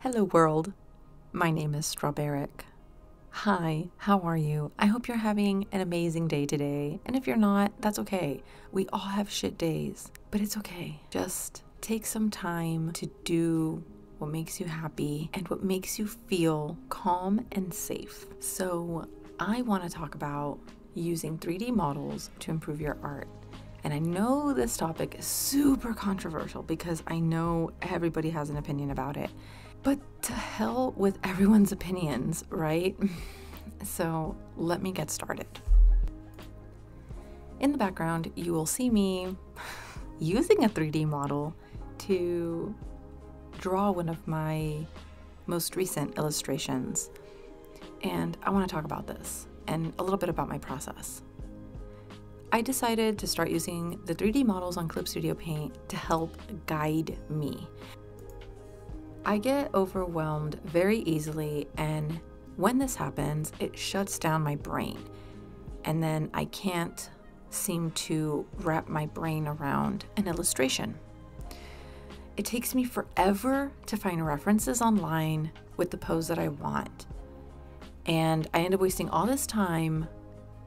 Hello world, my name is Strawberrik. Hi, how are you? I hope you're having an amazing day today, and if you're not, that's okay. We all have shit days, but it's okay. Just take some time to do what makes you happy and what makes you feel calm and safe. So I want to talk about using 3D models to improve your art. And I know this topic is super controversial because I know everybody has an opinion about it, but to hell with everyone's opinions, right? So let me get started. In the background, you will see me using a 3D model to draw one of my most recent illustrations. And I want to talk about this and a little bit about my process. I decided to start using the 3D models on Clip Studio Paint to help guide me. I get overwhelmed very easily, and when this happens, it shuts down my brain. And then I can't seem to wrap my brain around an illustration. It takes me forever to find references online with the pose that I want. And I end up wasting all this time,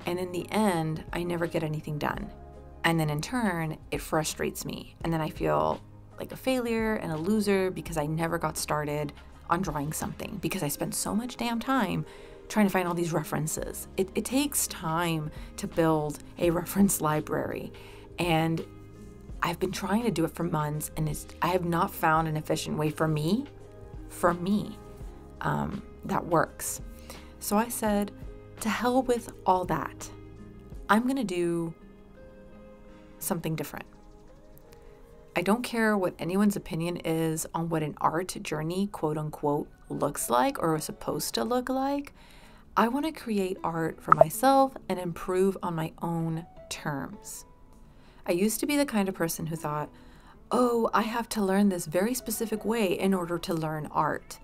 and in the end, I never get anything done. And then in turn, it frustrates me. And then I feel like a failure and a loser because I never got started on drawing something because I spent so much damn time trying to find all these references. It takes time to build a reference library. And I've been trying to do it for months, and I have not found an efficient way for me, that works. So I said, to hell with all that. I'm gonna do something different. I don't care what anyone's opinion is on what an art journey, quote unquote, looks like or is supposed to look like. I wanna create art for myself and improve on my own terms. I used to be the kind of person who thought, oh, I have to learn this very specific way in order to learn art.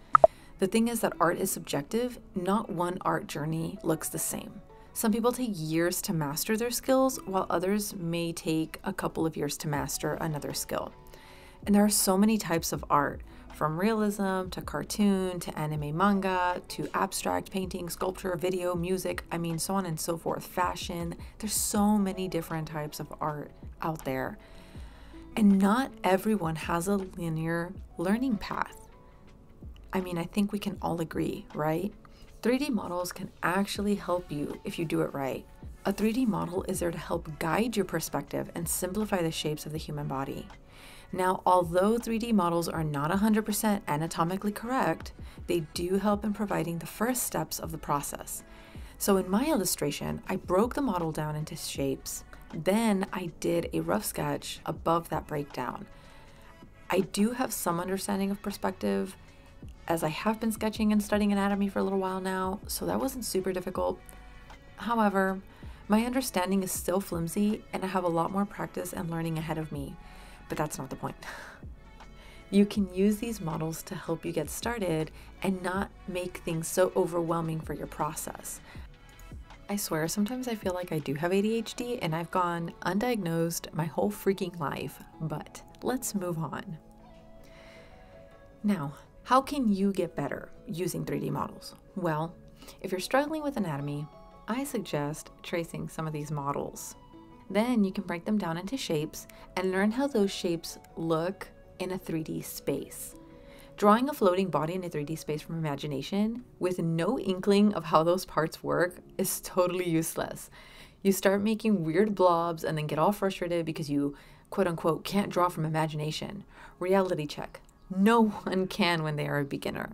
The thing is that art is subjective. Not one art journey looks the same. Some people take years to master their skills, while others may take a couple of years to master another skill. And there are so many types of art, from realism to cartoon to anime manga to abstract painting, sculpture, video, music, I mean, so on and so forth, fashion. There's so many different types of art out there. And not everyone has a linear learning path. I mean, I think we can all agree, right? 3D models can actually help you if you do it right. A 3D model is there to help guide your perspective and simplify the shapes of the human body. Now, although 3D models are not 100% anatomically correct, they do help in providing the first steps of the process. So in my illustration, I broke the model down into shapes. Then I did a rough sketch above that breakdown. I do have some understanding of perspective, as I have been sketching and studying anatomy for a little while now, so that wasn't super difficult. However, my understanding is still flimsy, and I have a lot more practice and learning ahead of me, but that's not the point. You can use these models to help you get started and not make things so overwhelming for your process. I swear, sometimes I feel like I do have ADHD, and I've gone undiagnosed my whole freaking life, but let's move on. Now, how can you get better using 3D models? Well, if you're struggling with anatomy, I suggest tracing some of these models. Then you can break them down into shapes and learn how those shapes look in a 3D space. Drawing a floating body in a 3D space from imagination with no inkling of how those parts work is totally useless. You start making weird blobs and then get all frustrated because you, quote unquote, can't draw from imagination. Reality check. No one can when they are a beginner,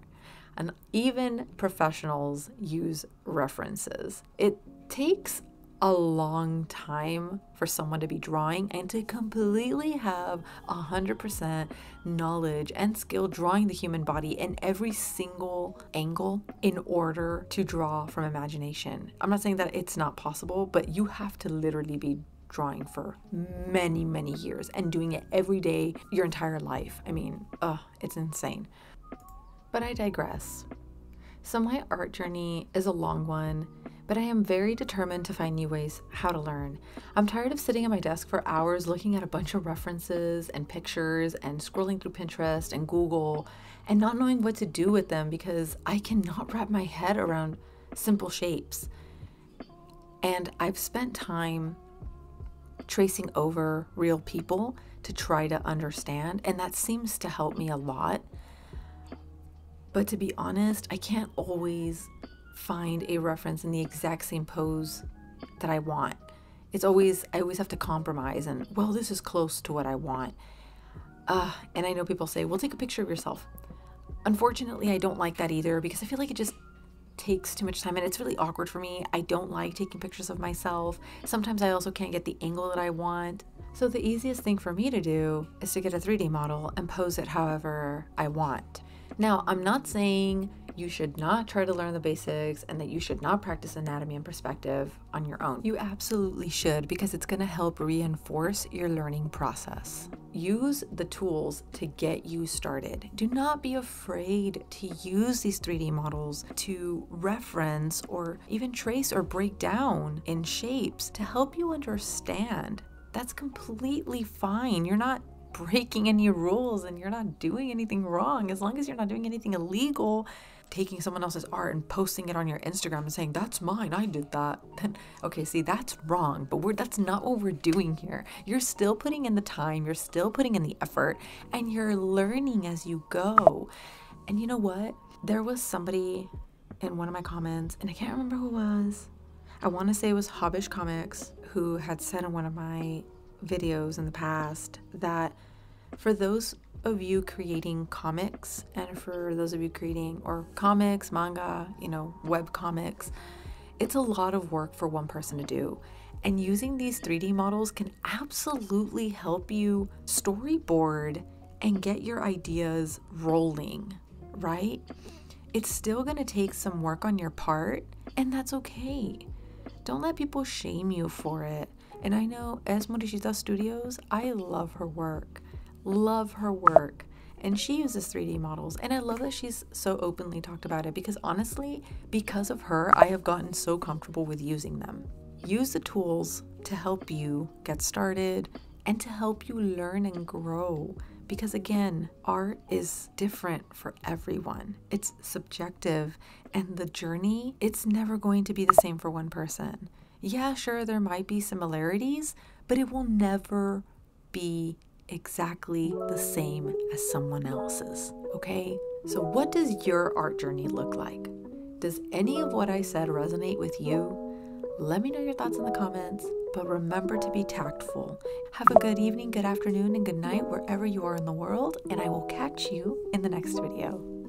and even professionals use references. It takes a long time for someone to be drawing and to completely have 100% knowledge and skill drawing the human body in every single angle in order to draw from imagination. I'm not saying that it's not possible, but you have to literally be drawing for many, many years and doing it every day, your entire life. I mean, it's insane. But I digress. So my art journey is a long one, but I am very determined to find new ways how to learn. I'm tired of sitting at my desk for hours looking at a bunch of references and pictures and scrolling through Pinterest and Google and not knowing what to do with them because I cannot wrap my head around simple shapes. And I've spent time tracing over real people to try to understand, and that seems to help me a lot. But to be honest, I can't always find a reference in the exact same pose that I want. I always have to compromise and, well, this is close to what I want. And I know people say, well, take a picture of yourself. Unfortunately, I don't like that either because I feel like it just takes too much time and it's really awkward for me. I don't like taking pictures of myself. Sometimes I also can't get the angle that I want. So the easiest thing for me to do is to get a 3D model and pose it however I want. Now, I'm not saying you should not try to learn the basics and that you should not practice anatomy and perspective on your own. You absolutely should because it's going to help reinforce your learning process. Use the tools to get you started. Do not be afraid to use these 3D models to reference or even trace or break down in shapes to help you understand. That's completely fine. You're not breaking any rules and you're not doing anything wrong. As long as you're not doing anything illegal, taking someone else's art and posting it on your Instagram and saying, that's mine, I did that. Then, okay, see, that's wrong, but that's not what we're doing here. You're still putting in the time, you're still putting in the effort, and you're learning as you go. And you know what? There was somebody in one of my comments, and I can't remember who it was. I want to say it was Hobbish Comics, who had said in one of my videos in the past that for those of you creating comics and for those of you creating comics, manga, you know, web comics, it's a lot of work for one person to do. And using these 3D models can absolutely help you storyboard and get your ideas rolling, right? It's still going to take some work on your part, and that's okay. Don't let people shame you for it. And I know as Morishita Studios, I love her work, and she uses 3D models. And I love that she's so openly talked about it because honestly, because of her, I have gotten so comfortable with using them. Use the tools to help you get started and to help you learn and grow. Because again, art is different for everyone. It's subjective, and the journey, it's never going to be the same for one person. Yeah, sure, there might be similarities, but it will never be exactly the same as someone else's, okay? So what does your art journey look like? Does any of what I said resonate with you? Let me know your thoughts in the comments, but remember to be tactful. Have a good evening, good afternoon, and good night wherever you are in the world, and I will catch you in the next video.